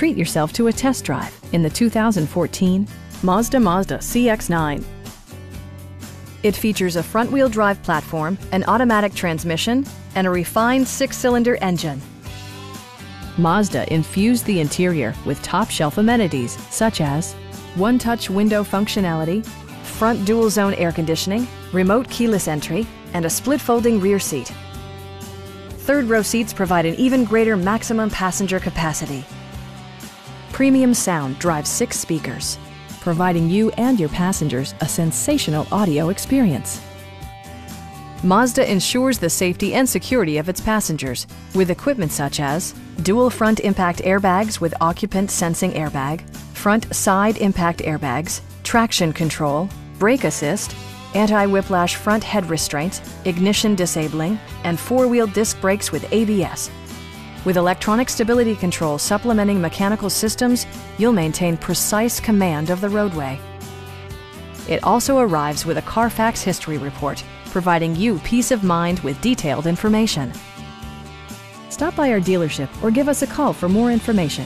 Treat yourself to a test drive in the 2014 Mazda CX-9. It features a front-wheel drive platform, an automatic transmission, and a refined six-cylinder engine. Mazda infused the interior with top-shelf amenities such as one-touch window functionality, front dual-zone air conditioning, remote keyless entry, and a split-folding rear seat. Third-row seats provide an even greater maximum passenger capacity. Premium sound drives 6 speakers, providing you and your passengers a sensational audio experience. Mazda ensures the safety and security of its passengers with equipment such as dual front impact airbags with occupant sensing airbag, front side impact airbags, traction control, brake assist, anti-whiplash front head restraints, ignition disabling, and four-wheel disc brakes with ABS. With electronic stability control supplementing mechanical systems, you'll maintain precise command of the roadway. It also arrives with a Carfax history report, providing you peace of mind with detailed information. Stop by our dealership or give us a call for more information.